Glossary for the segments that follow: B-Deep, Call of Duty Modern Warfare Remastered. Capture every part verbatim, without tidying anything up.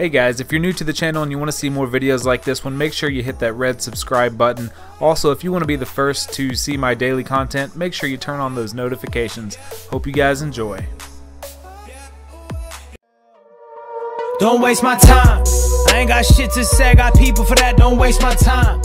Hey guys, if you're new to the channel and you want to see more videos like this one, make sure you hit that red subscribe button. Also, if you want to be the first to see my daily content, make sure you turn on those notifications. Hope you guys enjoy. Don't waste my time. I ain't got shit to say, I got people for that. Don't waste my time.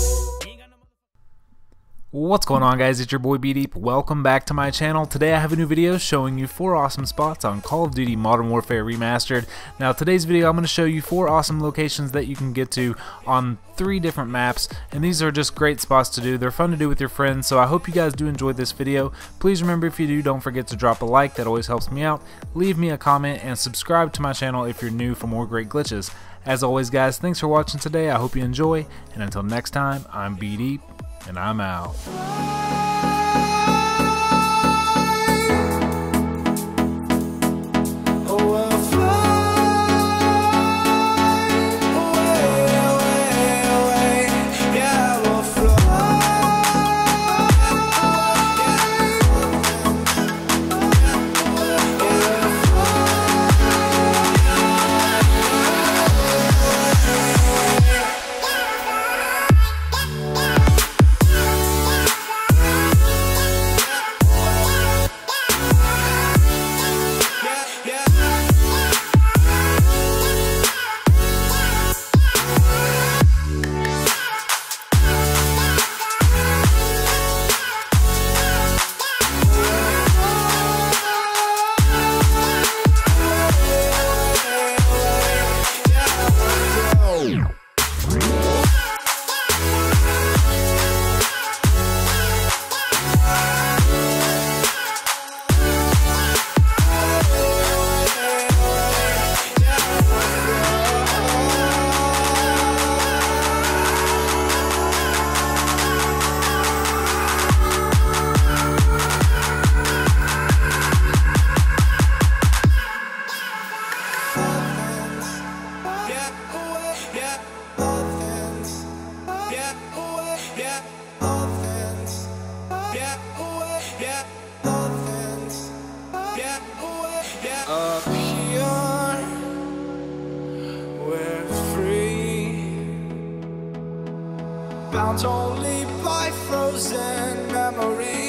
What's going on guys, it's your boy B-Deep. Welcome back to my channel. Today I have a new video showing you four awesome spots on Call of Duty Modern Warfare Remastered. Now today's video I'm going to show you four awesome locations that you can get to on three different maps, and these are just great spots to do. They're fun to do with your friends, so I hope you guys do enjoy this video. Please remember, if you do, don't forget to drop a like, that always helps me out. Leave me a comment and subscribe to my channel if you're new for more great glitches. As always guys, thanks for watching today, I hope you enjoy, and until next time, I'm B-Deep. And I'm out. Up here, we're free, bound only by frozen memories.